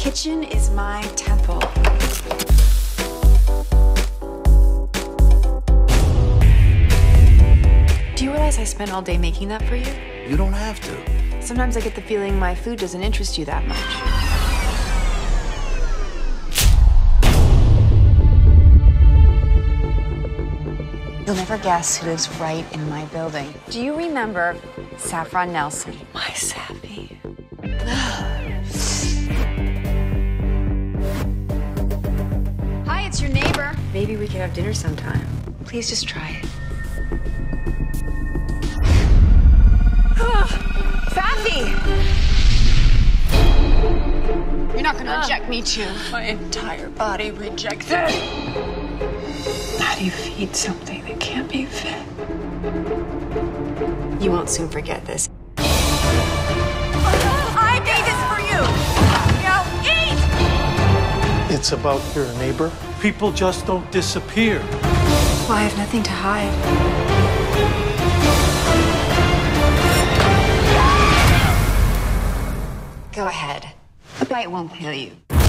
kitchen is my temple. Do you realize I spent all day making that for you? You don't have to. Sometimes I get the feeling my food doesn't interest you that much. You'll never guess who lives right in my building. Do you remember Saffron Nelson? My Sappy. Hi, it's your neighbor. Maybe we could have dinner sometime. Please just try it. Sappy! You're not gonna reject me too. My entire body rejects it. How do you feed something that can't be fed? You won't soon forget this. I made this for you! Now eat! It's about your neighbor. People just don't disappear. Well, I have nothing to hide. Go ahead. A bite won't kill you.